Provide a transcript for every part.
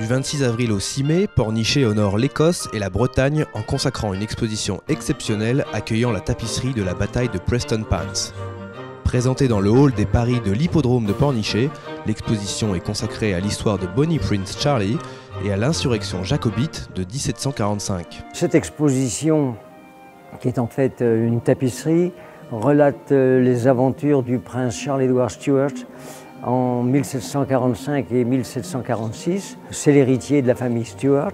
Du 26 avril au 6 mai, Pornichet honore l'Écosse et la Bretagne en consacrant une exposition exceptionnelle accueillant la tapisserie de la bataille de Prestonpans. Présentée dans le hall des paris de l'hippodrome de Pornichet, l'exposition est consacrée à l'histoire de Bonnie Prince Charlie et à l'insurrection jacobite de 1745. Cette exposition, qui est en fait une tapisserie, relate les aventures du prince Charles Edward Stuart en 1745 et 1746. C'est l'héritier de la famille Stuart.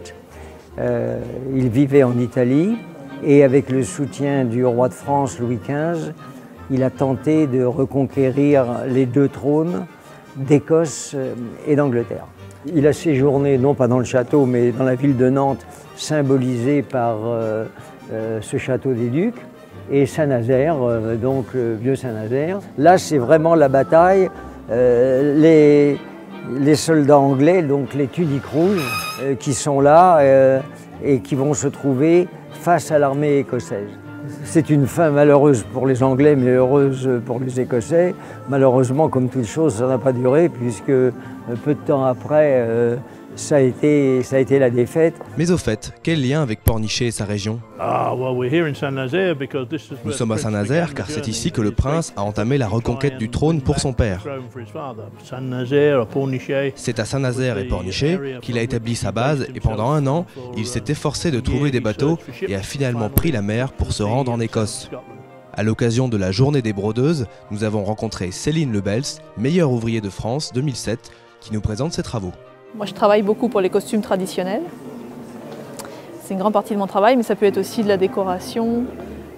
Il vivait en Italie et avec le soutien du roi de France Louis XV, il a tenté de reconquérir les deux trônes d'Écosse et d'Angleterre. Il a séjourné, non pas dans le château, mais dans la ville de Nantes, symbolisée par ce château des Ducs, et Saint-Nazaire, donc le vieux Saint-Nazaire. Là, c'est vraiment la bataille. Les soldats anglais, donc les tuniques rouges, qui sont là et qui vont se trouver face à l'armée écossaise. C'est une fin malheureuse pour les Anglais, mais heureuse pour les Écossais. Malheureusement, comme toute chose, ça n'a pas duré, puisque peu de temps après, ça a été la défaite. Mais au fait, quel lien avec Pornichet et sa région? Nous sommes à Saint-Nazaire car c'est ici que le prince a entamé la reconquête du trône pour son père. C'est à Saint-Nazaire et Pornichet qu'il a établi sa base et pendant un an, il s'est efforcé de trouver des bateaux et a finalement pris la mer pour se rendre en Écosse. À l'occasion de la journée des brodeuses, nous avons rencontré Céline Lebels, meilleur ouvrier de France 2007, qui nous présente ses travaux. Moi, je travaille beaucoup pour les costumes traditionnels. C'est une grande partie de mon travail, mais ça peut être aussi de la décoration,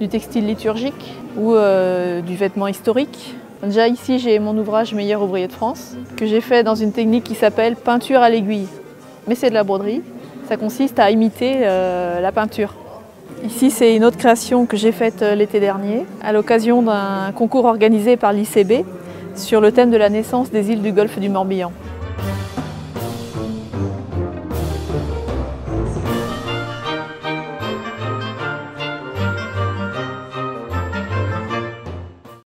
du textile liturgique ou du vêtement historique. Déjà ici, j'ai mon ouvrage Meilleur ouvrier de France, que j'ai fait dans une technique qui s'appelle peinture à l'aiguille. Mais c'est de la broderie, ça consiste à imiter la peinture. Ici, c'est une autre création que j'ai faite l'été dernier, à l'occasion d'un concours organisé par l'ICB sur le thème de la naissance des îles du golfe du Morbihan.